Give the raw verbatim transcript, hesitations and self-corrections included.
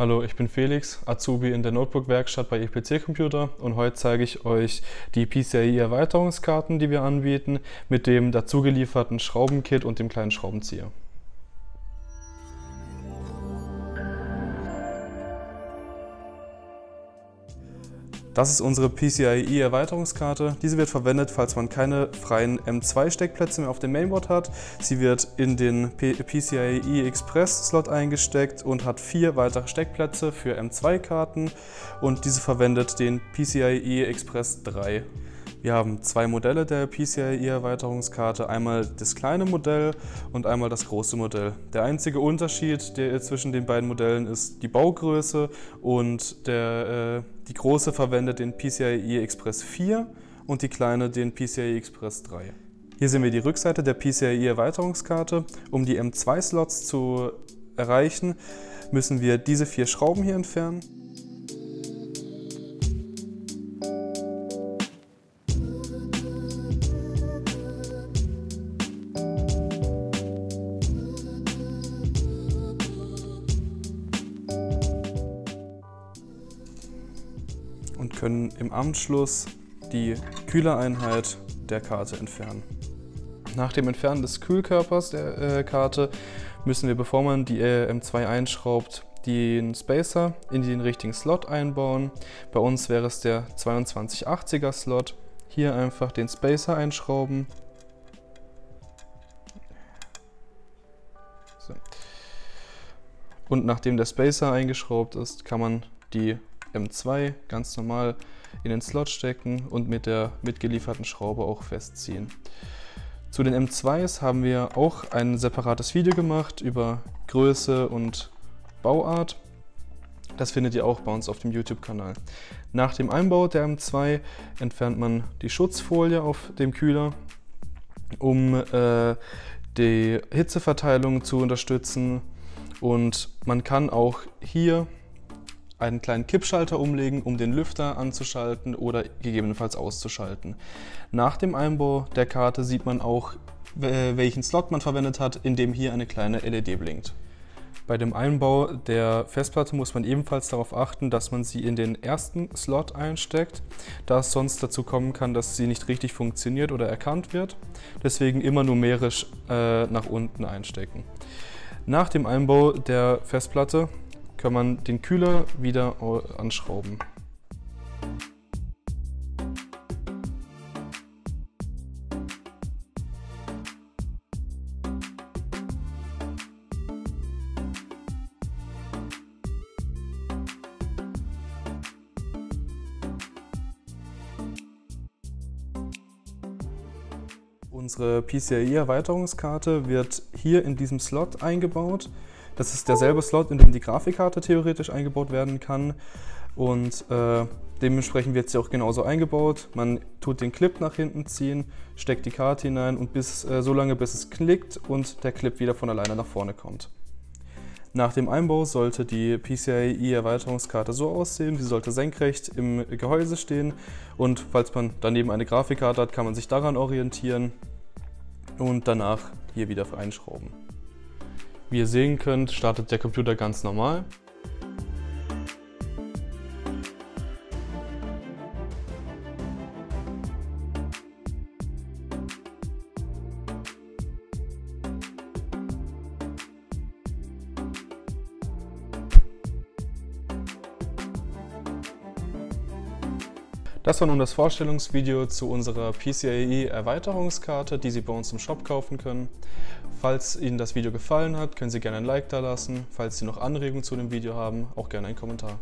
Hallo, ich bin Felix, Azubi in der Notebook-Werkstatt bei I P C Computer und heute zeige ich euch die P C I E-Erweiterungskarten, die wir anbieten, mit dem dazugelieferten Schraubenkit und dem kleinen Schraubenzieher. Das ist unsere P C I E-Erweiterungskarte. Diese wird verwendet, falls man keine freien M zwei Steckplätze mehr auf dem Mainboard hat. Sie wird in den P C I E-Express-Slot eingesteckt und hat vier weitere Steckplätze für M zwei Karten und diese verwendet den P C I E Express drei. Wir haben zwei Modelle der P C I E-Erweiterungskarte, einmal das kleine Modell und einmal das große Modell. Der einzige Unterschied der zwischen den beiden Modellen ist die Baugröße und der, äh, die große verwendet den P C I E Express vier und die kleine den P C I E Express drei. Hier sehen wir die Rückseite der P C I E-Erweiterungskarte. Um die M zwei Slots zu erreichen, müssen wir diese vier Schrauben hier entfernen. Und können im Anschluss die Kühlereinheit der Karte entfernen. Nach dem Entfernen des Kühlkörpers der äh, Karte müssen wir, bevor man die äh, M zwei einschraubt, den Spacer in den richtigen Slot einbauen. Bei uns wäre es der zweiundzwanzig achtziger Slot. Hier einfach den Spacer einschrauben. So. Und nachdem der Spacer eingeschraubt ist, kann man die M zwei ganz normal in den Slot stecken und mit der mitgelieferten Schraube auch festziehen. Zu den M zweis haben wir auch ein separates Video gemacht über Größe und Bauart. Das findet ihr auch bei uns auf dem YouTube-Kanal. Nach dem Einbau der M zwei entfernt man die Schutzfolie auf dem Kühler, um äh, die Hitzeverteilung zu unterstützen, und man kann auch hier einen kleinen Kippschalter umlegen, um den Lüfter anzuschalten oder gegebenenfalls auszuschalten. Nach dem Einbau der Karte sieht man auch, welchen Slot man verwendet hat, in dem hier eine kleine L E D blinkt. Bei dem Einbau der Festplatte muss man ebenfalls darauf achten, dass man sie in den ersten Slot einsteckt, da es sonst dazu kommen kann, dass sie nicht richtig funktioniert oder erkannt wird. Deswegen immer numerisch äh, nach unten einstecken. Nach dem Einbau der Festplatte kann man den Kühler wieder anschrauben. Unsere P C I E-Erweiterungskarte wird hier in diesem Slot eingebaut. Das ist derselbe Slot, in dem die Grafikkarte theoretisch eingebaut werden kann, und äh, dementsprechend wird sie auch genauso eingebaut. Man tut den Clip nach hinten ziehen, steckt die Karte hinein und bis, äh, so lange bis es klickt und der Clip wieder von alleine nach vorne kommt. Nach dem Einbau sollte die P C I E-Erweiterungskarte so aussehen. Sie sollte senkrecht im Gehäuse stehen und falls man daneben eine Grafikkarte hat, kann man sich daran orientieren und danach hier wieder einschrauben. Wie ihr sehen könnt, startet der Computer ganz normal. Das war nun das Vorstellungsvideo zu unserer P C I E-Erweiterungskarte, die Sie bei uns im Shop kaufen können. Falls Ihnen das Video gefallen hat, können Sie gerne ein Like da lassen. Falls Sie noch Anregungen zu dem Video haben, auch gerne einen Kommentar.